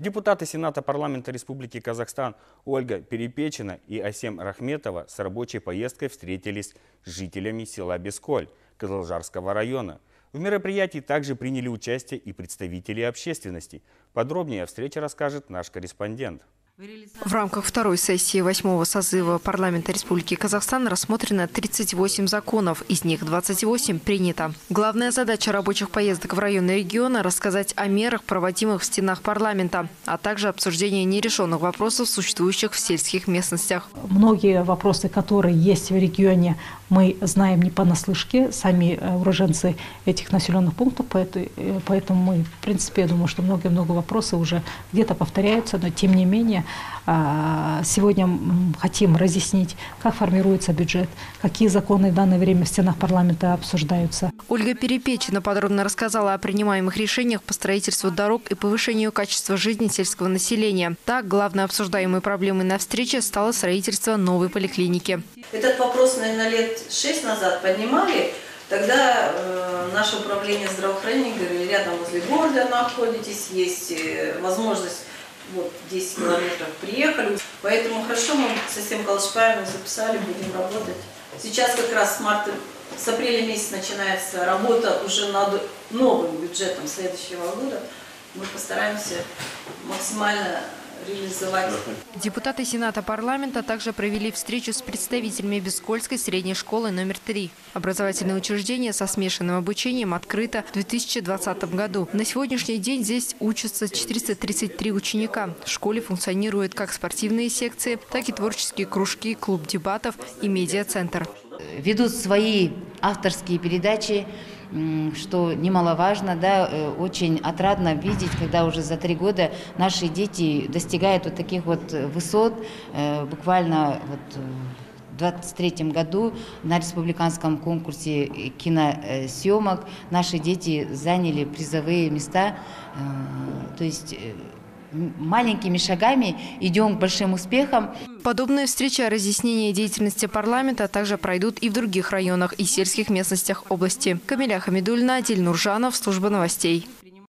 Депутаты Сената парламента Республики Казахстан Ольга Перепечина и Асем Рахметова с рабочей поездкой встретились с жителями села Бесколь Казалжарского района. В мероприятии также приняли участие и представители общественности. Подробнее о встрече расскажет наш корреспондент. В рамках второй сессии 8-го созыва парламента Республики Казахстан рассмотрено 38 законов, из них 28 принято. Главная задача рабочих поездок в районные регионы – рассказать о мерах, проводимых в стенах парламента, а также обсуждение нерешенных вопросов, существующих в сельских местностях. Многие вопросы, которые есть в регионе, мы знаем не понаслышке, сами уроженцы этих населенных пунктов, поэтому мы, в принципе, я думаю, что много-много вопросов уже где-то повторяются, но тем не менее сегодня хотим разъяснить, как формируется бюджет, какие законы в данное время в стенах парламента обсуждаются. Ольга Перепечина подробно рассказала о принимаемых решениях по строительству дорог и повышению качества жизни сельского населения. Так, главной обсуждаемой проблемой на встрече стало строительство новой поликлиники. Этот вопрос, наверное, лет 6 назад поднимали. Тогда наше управление здравоохранения говорили, рядом возле города находитесь, есть возможность. Вот 10 километров приехали, поэтому хорошо, мы со всем Калашпаевым записали, будем работать. Сейчас как раз с апреля месяца начинается работа уже над новым бюджетом следующего года. Мы постараемся максимально реализовать. Депутаты Сената парламента также провели встречу с представителями Бескольской средней школы №3. Образовательное учреждение со смешанным обучением открыто в 2020 году. На сегодняшний день здесь учатся 433 ученика. В школе функционируют как спортивные секции, так и творческие кружки, клуб дебатов и медиа-центр. Ведут свои авторские передачи, что немаловажно, да, очень отрадно видеть, когда уже за 3 года наши дети достигают вот таких вот высот. Буквально вот в 2023 году на республиканском конкурсе киносъемок наши дети заняли призовые места, то есть маленькими шагами идем к большим успехам. Подобные встречи о разъяснении деятельности парламента также пройдут и в других районах и сельских местностях области. Камиля Хамидульна, Диль Нуржанов, служба новостей.